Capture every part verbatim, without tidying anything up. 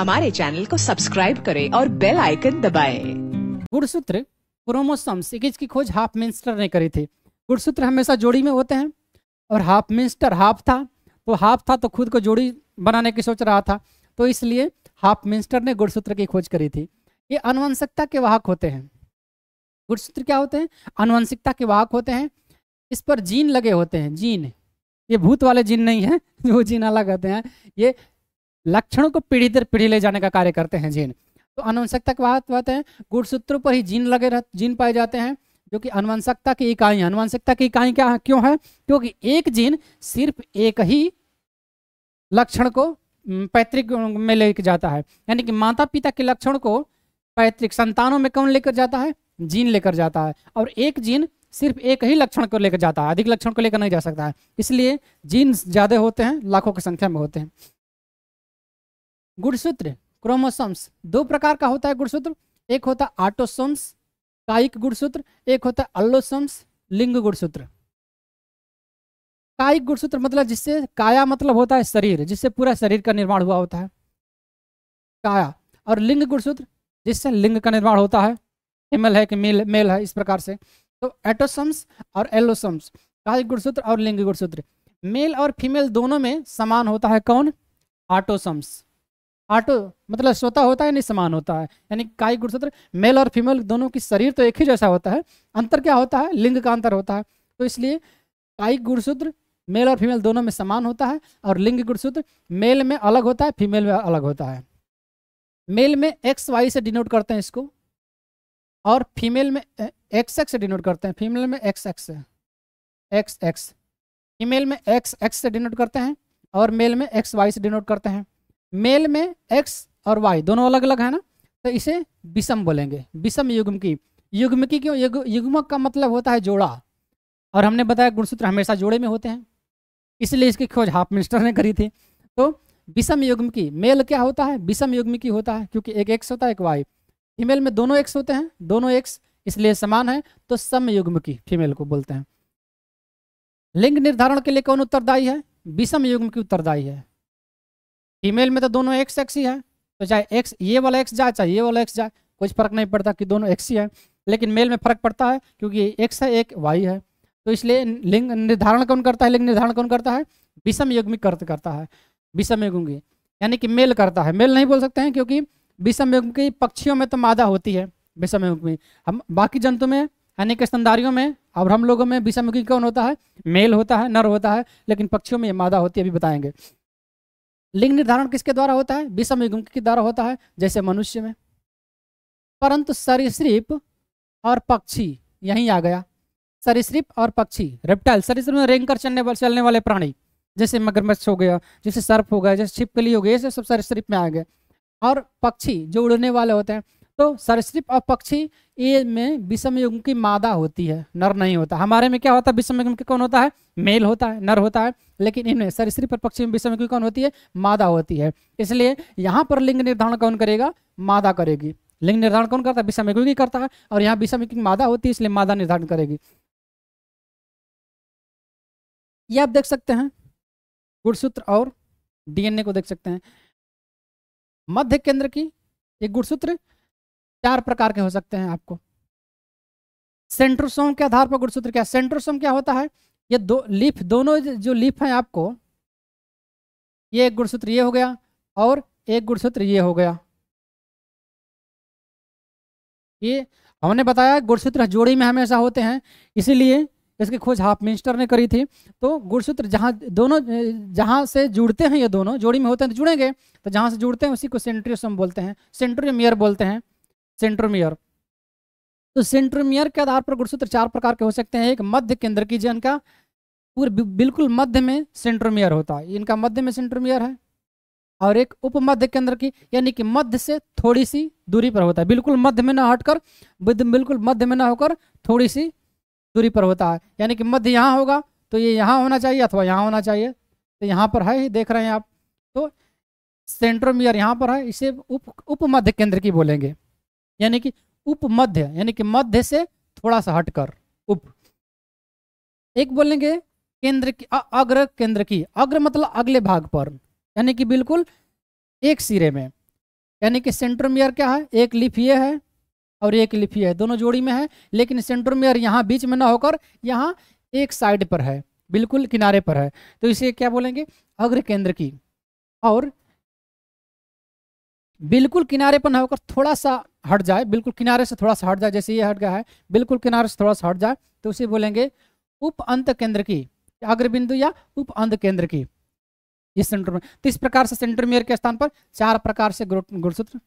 हमारे चैनल को सब्सक्राइब करें और बेल आइकन दबाएं। गुणसूत्र क्रोमोसोम सीकेज की खोज हाफ मिंस्टर ने करी थी। गुणसूत्र हमेशा जोड़ी में होते हैं और हाफ मिंस्टर हाफ था, तो हाफ था तो खुद को जोड़ी बनाने की सोच रहा था, तो इसलिए हाफ मिंस्टर ने गुणसूत्र की खोज करी थी। ये अनुवंशिकता के वाहक होते हैं। गुणसूत्र क्या होते हैं? अनुवंशिकता के वाहक होते हैं। इस पर जीन लगे होते हैं। जीन, ये भूत वाले जीन नहीं है जो जीन अलग होते हैं, ये लक्षणों को पीढ़ी दर पीढ़ी ले जाने का कार्य करते हैं जीन। तो अनुवंशकता के बात होते हैं। गुणसूत्रों पर ही जीन लगे रह, जीन पाए जाते हैं जो कि अनुवंशकता की इकाई है। अनुवंशकता की इकाई क्या है, क्यों है? क्योंकि एक जीन सिर्फ एक ही लक्षण को पैतृक में लेकर जाता है, यानी कि माता पिता के लक्षण को पैतृक संतानों में कौन लेकर जाता है? जीन लेकर जाता है। और एक जीन सिर्फ एक ही लक्षण को लेकर जाता है, अधिक लक्षण को लेकर नहीं जा सकता है, इसलिए जीन ज्यादा होते हैं, लाखों की संख्या में होते हैं। गुणसूत्र क्रोमोसोम्स दो प्रकार का होता है। गुणसूत्र एक होता है ऑटोसोम्स कायिक गुणसूत्र, एक होता है अल्लोसोम्स लिंग गुणसूत्र। कायिक गुणसूत्र मतलब जिससे, काया मतलब होता है शरीर, जिससे पूरा शरीर का निर्माण हुआ होता है काया। और लिंग गुणसूत्र जिससे लिंग का निर्माण होता है, फीमेल है कि मेल मेल है, इस प्रकार से। तो एटोसोम्स और एलोसोम्स, कायिक गुणसूत्र और लिंग गुणसूत्र। मेल और फीमेल दोनों में समान होता है कौन? ऑटोसोम्स। ऑटो मतलब स्वतः होता है, नहीं समान होता है, यानी कायिक गुणसूत्र मेल और फीमेल दोनों की शरीर तो एक ही जैसा होता है, अंतर क्या होता है? लिंग का अंतर होता है। तो इसलिए कायिक गुणसूत्र मेल और फीमेल दोनों में समान होता है, और लिंग गुणसूत्र मेल में अलग होता है, फीमेल में अलग होता है। मेल में एक्स वाई से डिनोट करते हैं इसको, और फीमेल में एक्स एक्स से डिनोट करते हैं, फीमेल में X X X X female में एक्स एक्स से डिनोट करते हैं, और मेल में एक्स वाई से डिनोट करते हैं। मेल में एक्स और वाई दोनों अलग अलग है ना, तो इसे विषम बोलेंगे, विषम युग्म की। युग्म की क्यों? युग्म का मतलब होता है जोड़ा, और हमने बताया गुणसूत्र हमेशा जोड़े में होते हैं, इसलिए इसकी खोज हाफ मिंस्टर ने करी थी। तो विषम युग्म की मेल क्या होता है? विषम युग्म की होता है, क्योंकि एक एक्स होता है एक वाई। फीमेल में दोनों एक्स होते हैं, दोनों एक्स इसलिए समान है, तो समयुग्म की फीमेल को बोलते हैं। लिंग निर्धारण के लिए कौन उत्तरदायी है? विषम युग्म की उत्तरदायी है। फीमेल में तो दोनों एक्स एक्स ही है, तो चाहे एक्स ये वाला एक्स जाए, चाहे ये वाला एक्स जाए, कुछ फर्क नहीं पड़ता कि दोनों एक्स ही है। लेकिन मेल में फर्क पड़ता है क्योंकि एक्स है एक वाई है, तो इसलिए लिंग निर्धारण कौन करता है? लिंग निर्धारण कौन करता है? विषम युग्मी करता है, विषम युग्मी यानी कि मेल करता है। मेल नहीं बोल सकते हैं क्योंकि विषम युग्म की पक्षियों में तो मादा होती है, विषम युग्म में हम बाकी जंतु में यानी कि स्तनधारियों में और हम लोगों में विषम युग्मी कौन होता है? मेल होता है, नर होता है, लेकिन पक्षियों में मादा होती है, अभी बताएंगे। लिंग निर्धारण किसके द्वारा होता है? विषम युग्म के द्वारा होता है, जैसे मनुष्य में। परंतु सरीसृप और पक्षी, यहीं आ गया सरीसृप और पक्षी, रेप्टाइल। सरीसृप में रेंग कर चलने वाले चलने वाले प्राणी, जैसे मगरमच्छ हो गया, जैसे सर्प हो गया, जैसे छिपकली हो गई, ये सब सरीसृप में आ गए। और पक्षी जो उड़ने वाले होते हैं, तो सरीसृप और पक्षी ये में विषम युग्म की मादा होती है, नर नहीं होता। हमारे में क्या होता है? विषम युग्म के कौन होता है? मेल होता है, नर होता है, लेकिन इनमें सरीसृप और पक्षी में विषम युग्म की कौन होती है? मादा होती है। इसलिए यहाँ पर लिंग निर्धारण कौन करेगा? मादा करेगी। लिंग निर्धारण कौन करता है? विषम युग्म की करता है, और यहाँ विषम युग्म की मादा होती है, इसलिए मादा निर्धारण करेगी। ये आप देख सकते हैं गुणसूत्र और डीएनए को देख सकते हैं। मध्य केंद्र की एक गुणसूत्र चार प्रकार के हो सकते हैं आपको। सेंट्रोसोम के आधार पर गुणसूत्र क्या? सेंट्रोसोम क्या होता है? ये दो लीफ, दोनों जो लीफ हैं आपको, ये एक गुणसूत्र ये हो गया और एक गुणसूत्र ये हो गया। ये हमने बताया गुणसूत्र जोड़ी में हमेशा होते हैं, इसीलिए इसकी खोज हाफ मिंस्टर ने करी थी। तो गुणसूत्र जहाँ दोनों जहाँ से जुड़ते हैं, ये दोनों जोड़ी में होते हैं तो जुड़ेंगे, तो जहाँ से जुड़ते हैं उसी को सेंट्रोसोम बोलते हैं, सेंट्रोमेयर बोलते हैं, सेंट्रोमेयर। तो सेंट्रोमेयर के आधार पर गुणसूत्र चार प्रकार के हो सकते हैं। एक मध्य केंद्र की, जिनका पूर्व बिल्कुल मध्य में सेंट्रोमेयर होता है, इनका मध्य में सेंट्रोमेयर है। और एक उपमध्य केंद्र की, यानी कि मध्य से थोड़ी सी दूरी पर होता है, बिल्कुल मध्य में ना हटकर, बिल्कुल मध्य में ना होकर थोड़ी सी दूरी पर होता है, यानी कि मध्य यहाँ होगा तो ये यहाँ होना चाहिए अथवा यहाँ होना चाहिए, तो यहाँ पर है, देख रहे हैं आप। तो सेंट्रोमेयर यहाँ पर है, इसे उप उपमध्य केंद्र की बोलेंगे, यानी कि उपमध्य यानी कि मध्य से थोड़ा सा हटकर उप। एक बोलेंगे केंद्र की, अग्र केंद्र की। अग्र मतलब अगले भाग पर, यानी कि बिल्कुल एक सिरे में। यानी कि सेंट्रोमेयर क्या है, एक लीफ ये है और एक लीफ ये है, दोनों जोड़ी में है, लेकिन सेंट्रोमेयर यहाँ बीच में ना होकर यहाँ एक साइड पर है, बिल्कुल किनारे पर है, तो इसे क्या बोलेंगे, अग्र केंद्र की। और बिल्कुल किनारे पर ना होकर थोड़ा सा हट जाए, बिल्कुल किनारे से थोड़ा सा हट जाए, जैसे ये हट गया है, बिल्कुल किनारे से थोड़ा सा हट जाए तो उसे बोलेंगे उप अंत केंद्र की, अग्र बिंदु या उप अंत केंद्र की, इस सेंट्रोमेयर। तो इस प्रकार से सेंट्रोमेयर के स्थान पर चार प्रकार से गुणसूत्र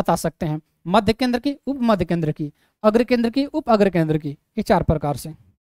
बता सकते हैं, मध्य केंद्र की, उप मध्य केंद्र की, अग्र केंद्र की, उप अग्र केंद्र की, ये चार प्रकार से।